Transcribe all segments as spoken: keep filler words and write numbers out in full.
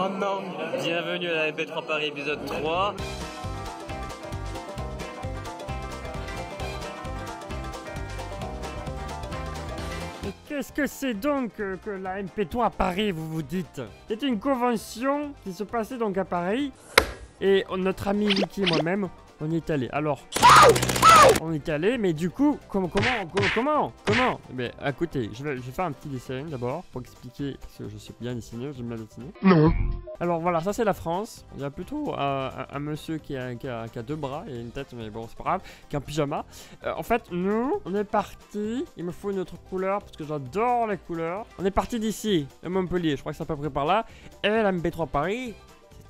Oh non. Bienvenue à la M P trois Paris épisode trois. Qu'est-ce que c'est donc que, que la M P trois à Paris, vous vous dites? C'est une convention qui se passait donc à Paris. Et notre ami Liky et moi-même, on y est allé. Alors, on y est allé, mais du coup, com comment com Comment Comment Mais écoutez, je vais, je vais faire un petit dessin d'abord pour expliquer, parce que je suis bien dessiné, j'aime bien dessiner. Non. Alors voilà, ça c'est la France. Il y a plutôt euh, un, un monsieur qui a, qui, a, qui a deux bras et une tête, mais bon, c'est pas grave, qui a un pyjama. Euh, en fait, nous, on est parti. Il me faut une autre couleur, parce que j'adore les couleurs. On est parti d'ici, à Montpellier, je crois que c'est à peu près par là. Et la M P trois Paris,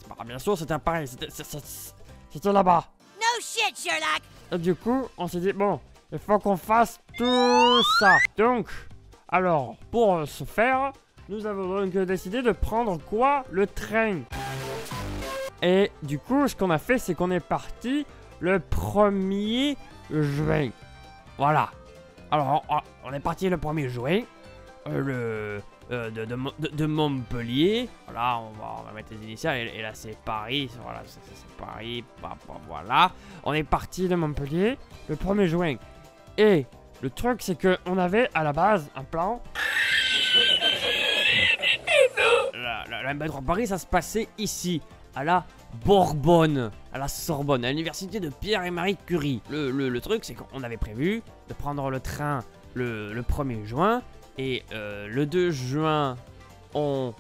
bah, bien sûr, c'était à Paris, c'était là-bas. No shit, Sherlock. Et du coup, on s'est dit, bon, il faut qu'on fasse tout ça. Donc, alors, pour ce faire, nous avons donc décidé de prendre quoi? Le train. Et du coup, ce qu'on a fait, c'est qu'on est parti le premier juin. Voilà. Alors, on est parti le premier juin. Euh, le... Euh, de, de, de, de Montpellier. Voilà, on va, on va mettre les initiales. Et, et là, c'est Paris. Voilà, c'est Paris. Bah, bah, voilà. On est parti de Montpellier le premier juin. Et le truc, c'est qu'on avait à la base un plan. La, la, la M P trois Paris, ça se passait ici, à la Bourbonne, à la Sorbonne, à l'université de Pierre et Marie Curie. Le, le, le truc, c'est qu'on avait prévu de prendre le train le, le premier juin. Et euh, le deux juin, on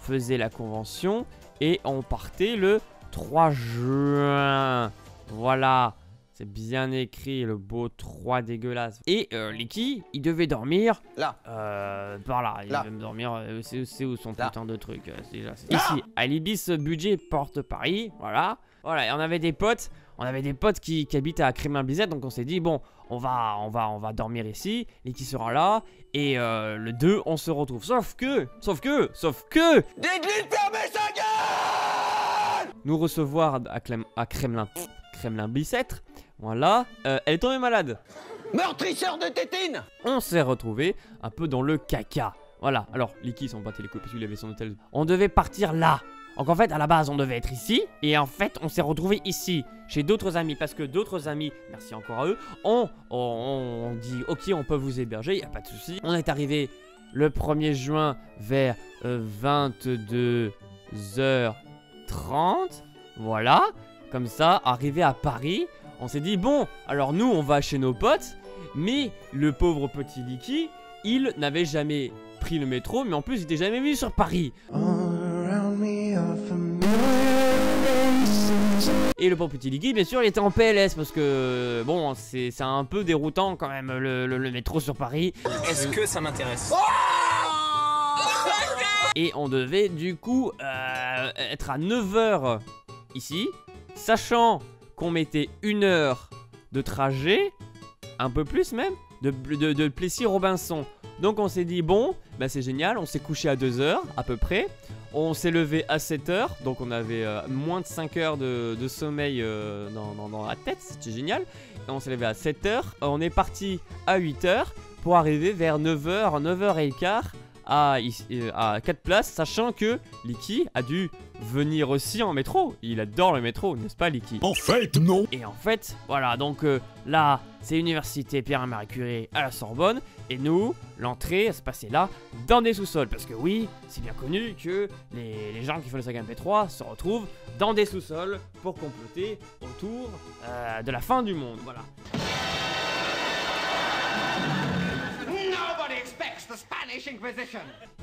faisait la convention et on partait le trois juin. Voilà, c'est bien écrit, le beau trois dégueulasse. Et euh, Liky, il devait dormir là. Euh, par là, il là. devait dormir, euh, c'est où son là. putain de truc euh, là, ici, Alibis Budget Porte Paris, voilà. Voilà, et on avait des potes, on avait des potes qui, qui habitent à Kremlin-Blisset, donc on s'est dit, bon, on va, on va, on va dormir ici, Liky sera là, et euh, le deux, on se retrouve. Sauf que, sauf que, sauf que... Dites-lui de fermer sa gueule. Nous recevoir à, Clem, à Kremlin, Kremlin-Blisset, voilà, euh, elle est tombée malade. Meurtrisseur de tétine. On s'est retrouvé un peu dans le caca, voilà. Alors, Liky s'en battait les couilles parce qu'il avait son hôtel. On devait partir là. Donc en fait, à la base, on devait être ici, et en fait, on s'est retrouvé ici, chez d'autres amis, parce que d'autres amis, merci encore à eux, ont on, on dit, ok, on peut vous héberger, il n'y a pas de souci. On est arrivé le premier juin vers euh, vingt-deux heures trente, voilà, comme ça, arrivé à Paris, on s'est dit, bon, alors nous, on va chez nos potes, mais le pauvre petit Liky, il n'avait jamais pris le métro, mais en plus, il n'était jamais venu sur Paris. Et le pauvre petit Liky, bien sûr, il était en P L S parce que, bon, c'est un peu déroutant quand même, le, le, le métro sur Paris. Est-ce que ça m'intéresse? Et on devait du coup euh, être à neuf heures ici, sachant qu'on mettait une heure de trajet, un peu plus même, de, de, de Plessis-Robinson. Donc on s'est dit, bon, bah c'est génial, on s'est couché à deux heures à peu près. On s'est levé à sept heures, donc on avait euh, moins de cinq heures de, de sommeil euh, dans, dans, dans la tête, c'était génial. Et on s'est levé à sept heures, on est parti à huit heures pour arriver vers neuf heures, neuf heures quinze à, à quatre places, sachant que Liky a dû venir aussi en métro. Il adore le métro, n'est-ce pas Liky? En fait, non. Et en fait, voilà, donc euh, là, c'est l'université Pierre et Marie Curie à la Sorbonne. Et nous, l'entrée se passait là, dans des sous-sols. Parce que oui, c'est bien connu que les, les gens qui font le Sagas M P trois se retrouvent dans des sous-sols pour comploter autour euh, de la fin du monde, voilà.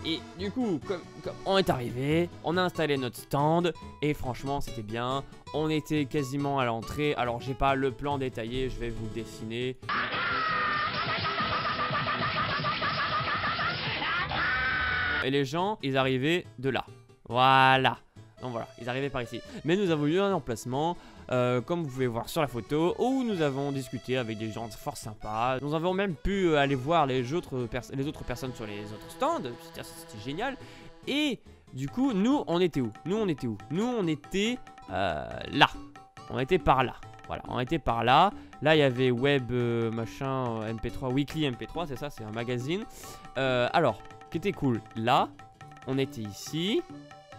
Et du coup, comme, comme on est arrivé, on a installé notre stand et franchement c'était bien. On était quasiment à l'entrée. Alors j'ai pas le plan détaillé, je vais vous le dessiner. Et les gens, ils arrivaient de là. Voilà. Donc voilà, ils arrivaient par ici. Mais nous avons eu un emplacement, euh, comme vous pouvez voir sur la photo, où nous avons discuté avec des gens fort sympas. Nous avons même pu euh, aller voir les autres, les autres personnes sur les autres stands. C'était génial. Et du coup, nous, on était où? Nous, on était où? Nous, on était euh, là. On était par là. Voilà, on était par là. Là, il y avait Web, euh, machin, M P trois, Weekly M P trois, c'est ça, c'est un magazine. Euh, alors, qui était cool. Là, on était ici.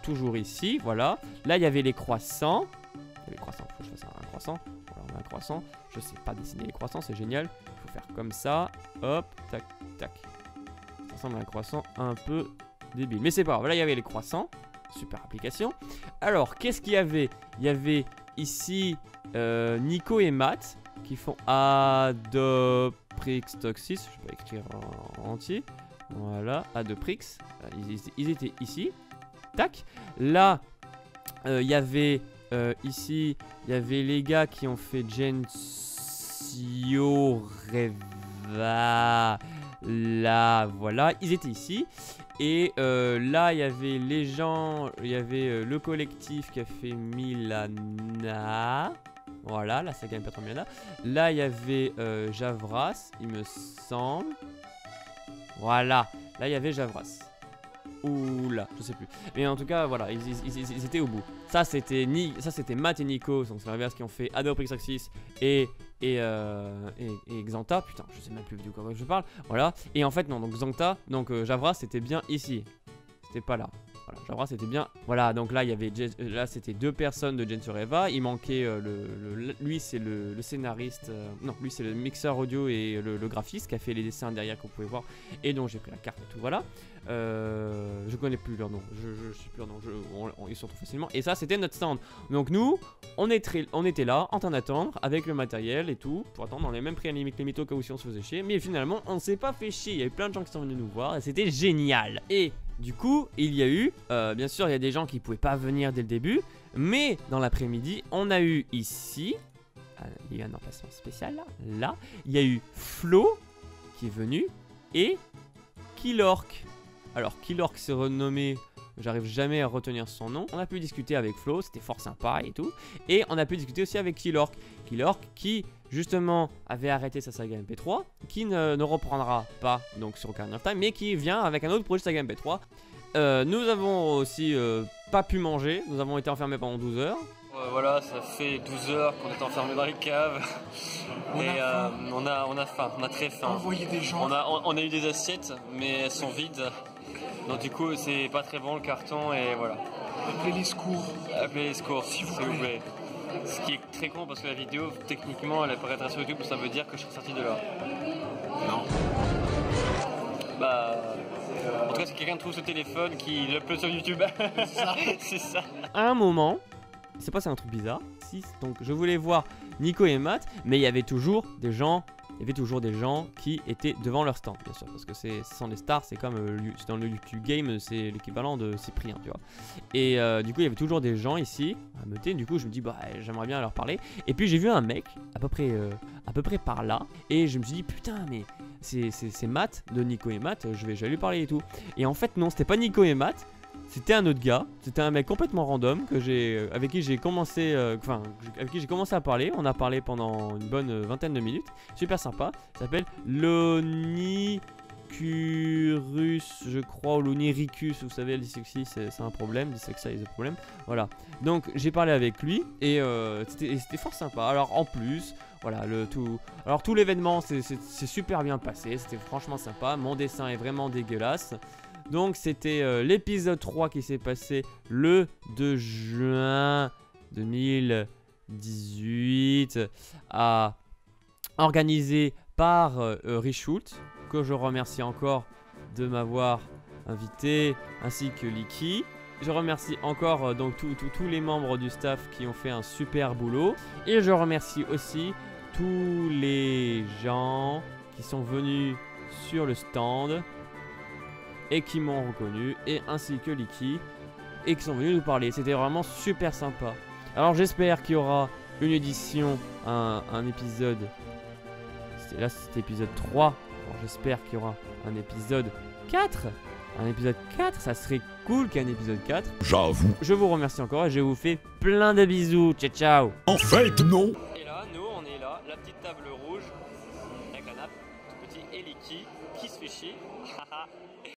toujours ici, voilà. Là, il y avait les croissants. Il y avait les croissants, faut que je fasse un croissant. Voilà, on a un croissant. Je sais pas dessiner les croissants, c'est génial. Il faut faire comme ça. Hop, tac, tac. Ça ressemble à un croissant un peu débile. Mais c'est pas grave, là, il y avait les croissants. Super application. Alors, qu'est-ce qu'il y avait? Il y avait ici euh, Nico et Matt qui font Adoprix Toxis. Je vais pas écrire en entier. Voilà, Adoprix. Ils, ils étaient ici. Tac. Là, il euh, y avait euh, ici, il y avait les gars qui ont fait Gensoreva. Là, voilà, ils étaient ici. Et euh, là, il y avait les gens, il y avait euh, le collectif qui a fait Milana. Voilà, la saga M P trois Milana. Là, il y avait euh, Javras, il me semble. Voilà, là, il y avait Javras. Ouh là, je sais plus. Mais en tout cas, voilà, ils, ils, ils, ils étaient au bout. Ça, c'était Ni... Matt et Nico, donc c'est l'inverse, qui ont fait Adoprix Axis et... Et, euh, et, et Xanta, putain, je sais même plus de quoi je parle. Voilà. Et en fait, non, donc Xanta, donc euh, Javras, c'était bien ici. C'était pas là. Voilà, Javras, c'était bien. Voilà, donc là, il y avait. Là, c'était deux personnes de Gensoreva. Il manquait euh, le, le. Lui, c'est le, le scénariste. Euh, non, lui, c'est le mixeur audio et le, le graphiste qui a fait les dessins derrière qu'on pouvait voir. Et donc, j'ai pris la carte et tout, voilà. Euh, je connais plus leur nom. Je, je, je sais plus leur nom. Je, on, on, ils se retrouvent facilement. Et ça, c'était notre stand. Donc, nous, on, est très, on était là, en train d'attendre, avec le matériel et tout. Pour attendre, on est même pris à la limite les mythos, cas où si on se faisait chier. Mais finalement, on s'est pas fait chier. Il y avait plein de gens qui sont venus nous voir et c'était génial. Et du coup, il y a eu. Euh, bien sûr, il y a des gens qui pouvaient pas venir dès le début. Mais dans l'après-midi, on a eu ici. Euh, il y a eu un emplacement spécial là. Là, il y a eu Flo qui est venu et Killorck. Alors, Killorck s'est renommé, j'arrive jamais à retenir son nom. On a pu discuter avec Flo, c'était fort sympa et tout. Et on a pu discuter aussi avec Killorck. Killorck qui, justement, avait arrêté sa saga M P trois, qui ne, ne reprendra pas donc sur Carnival Time, mais qui vient avec un autre projet saga M P trois. Euh, nous avons aussi euh, pas pu manger, nous avons été enfermés pendant douze heures. Voilà, ça fait douze heures qu'on est enfermé dans les caves. On et a euh, on, a, on a faim, on a très faim. Envoyer des gens. On a, on, on a eu des assiettes, mais elles sont vides. Donc du coup, c'est pas très bon le carton et voilà. Appelez les secours. Appelez les secours, s'il vous, vous plaît. Ce qui est très con parce que la vidéo, techniquement, elle apparaîtra sur YouTube, ça veut dire que je serai sorti de là. Non. Bah... En tout cas, si quelqu'un trouve ce téléphone qui l'upload sur YouTube, c'est ça. À un moment... Je sais pas, c'est un truc bizarre. Donc je voulais voir Nico et Matt, mais il y avait toujours des gens, il y avait toujours des gens qui étaient devant leur stand, bien sûr, parce que c'est sans les stars, c'est comme euh, dans le YouTube Game, c'est l'équivalent de Cyprien, tu vois. Et euh, du coup, il y avait toujours des gens ici à meuter. Du coup, je me dis bah j'aimerais bien leur parler. Et puis j'ai vu un mec à peu près, euh, à peu près par là, et je me suis dit putain mais c'est Matt de Nico et Matt, je vais, je vais lui parler et tout. Et en fait non, c'était pas Nico et Matt. C'était un autre gars, c'était un mec complètement random que j'ai, avec qui j'ai commencé, euh, enfin, avec qui j'ai commencé à parler. On a parlé pendant une bonne vingtaine de minutes. Super sympa. Il s'appelle Lunicurus, je crois, ou Lunicurus. Vous savez, la dyslexie, c'est un problème. Dyslexia is a problem. Voilà. Donc j'ai parlé avec lui et euh, c'était fort sympa. Alors en plus. Voilà, le tout. Alors tout l'événement c'est super bien passé, c'était franchement sympa. Mon dessin est vraiment dégueulasse. Donc c'était euh, l'épisode trois qui s'est passé le deux juin deux mille dix-huit à... organisé par euh, Rishult, que je remercie encore de m'avoir invité, ainsi que Liky. Je remercie encore euh, donc tous les membres du staff qui ont fait un super boulot. Et je remercie aussi tous les gens qui sont venus sur le stand et qui m'ont reconnu, et ainsi que Liky, et qui sont venus nous parler. C'était vraiment super sympa. Alors j'espère qu'il y aura une édition, un, un épisode... Là c'était épisode trois. J'espère qu'il y aura un épisode quatre. Un épisode quatre, ça serait cool qu'un épisode quatre. J'avoue. Je vous remercie encore et je vous fais plein de bisous. Ciao, ciao. En fait, non.